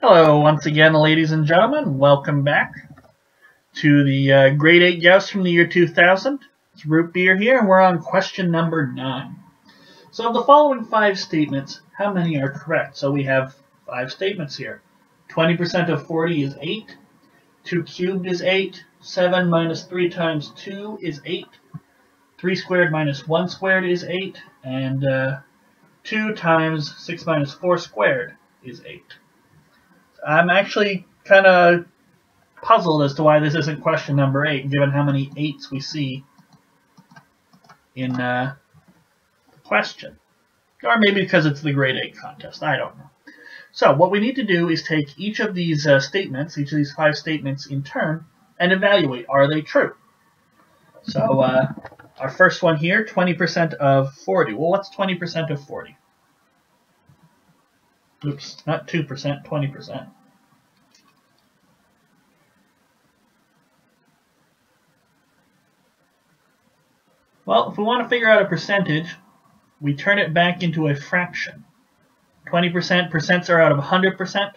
Hello once again, ladies and gentlemen. Welcome back to the Grade 8 Gauss from the year 2000. It's Root Beer here, and we're on question number 9. So of the following 5 statements, how many are correct? So we have 5 statements here. 20% of 40 is 8. 2 cubed is 8. 7 minus 3 times 2 is 8. 3 squared minus 1 squared is 8. And 2 times 6 minus 4 squared is 8. I'm actually kind of puzzled as to why this isn't question number 8, given how many 8s we see in the question. Or maybe because it's the grade 8 contest, I don't know. So what we need to do is take each of these statements, each of these 5 statements in turn, and evaluate, are they true? So our first one here, 20% of 40. Well, what's 20% of 40? Oops, not 2%, 20%. Well, if we want to figure out a percentage, we turn it back into a fraction. 20%, percents are out of 100%.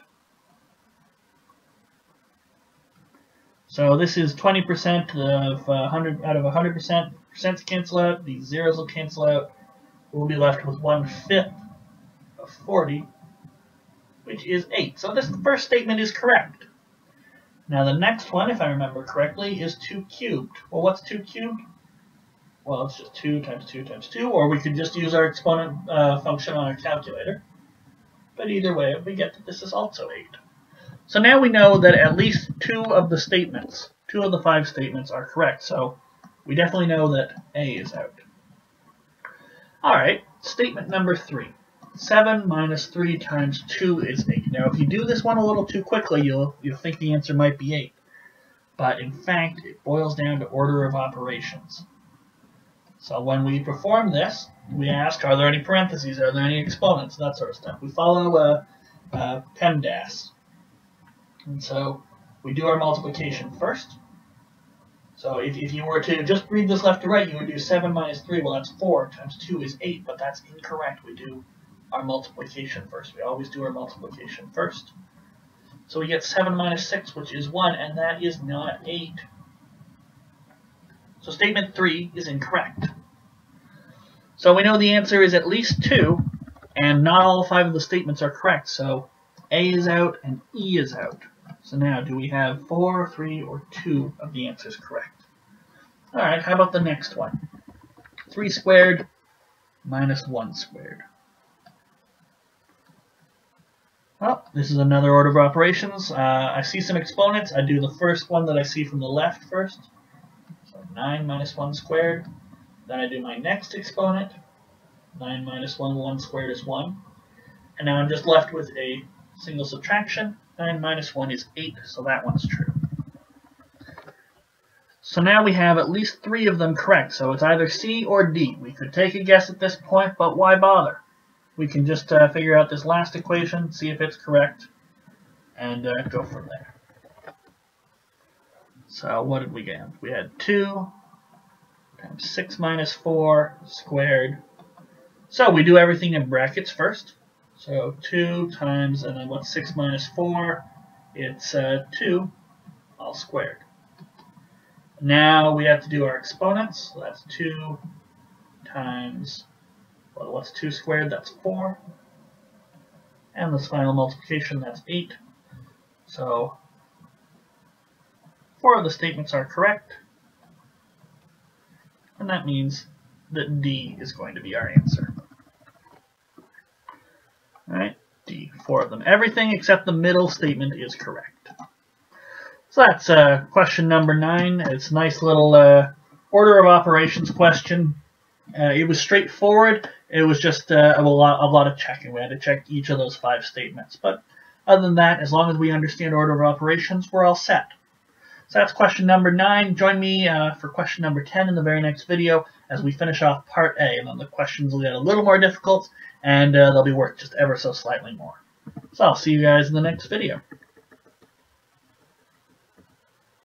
So this is 20% of 100 out of 100%. Percents cancel out, these zeros will cancel out. We'll be left with 1/5 of 40. Which is 8. So this first statement is correct. Now the next one, if I remember correctly, is 2 cubed. Well, what's 2 cubed? Well, it's just 2 times 2 times 2, or we could just use our exponent function on our calculator. But either way, we get that this is also 8. So now we know that at least 2 of the statements, 2 of the 5 statements are correct. So we definitely know that A is out. Alright, statement number 3. 7 minus 3 times 2 is 8. Now, if you do this one a little too quickly, you'll think the answer might be 8. But in fact, it boils down to order of operations. So when we perform this, we ask, are there any parentheses? Are there any exponents? That sort of stuff. We follow PEMDAS. And so we do our multiplication first. So if you were to just read this left to right, you would do 7 minus 3. Well, that's 4 times 2 is 8, but that's incorrect. We do our multiplication first. We always do our multiplication first. So we get 7 minus 6, which is 1, and that is not 8. So statement 3 is incorrect. So we know the answer is at least 2, and not all 5 of the statements are correct. So A is out and E is out. So now, do we have 4, 3, or 2 of the answers correct? Alright, how about the next one? 3 squared minus 1 squared. Well, this is another order of operations. I see some exponents. I do the first one that I see from the left first. So 9 minus 1 squared. Then I do my next exponent. 9 minus 1, 1 squared is 1. And now I'm just left with a single subtraction. 9 minus 1 is 8, so that one's true. So now we have at least 3 of them correct. So it's either C or D. We could take a guess at this point, but why bother? We can just figure out this last equation, see if it's correct, and go from there. So what did we get? We had 2 times 6 minus 4 squared. So we do everything in brackets first. So 2 times, and then what's 6 minus 4? It's 2, all squared. Now we have to do our exponents. So that's 2 times... Well, what's 2 squared? That's 4. And this final multiplication, that's 8. So 4 of the statements are correct. And that means that D is going to be our answer. Alright, D, 4 of them. Everything except the middle statement is correct. So that's question number 9. It's a nice little order of operations question. It was straightforward. It was just a lot of checking. We had to check each of those 5 statements. But other than that, as long as we understand order of operations, we're all set. So that's question number 9. Join me for question number 10 in the very next video as we finish off part A. And then the questions will get a little more difficult, and they'll be worked just ever so slightly more. So I'll see you guys in the next video.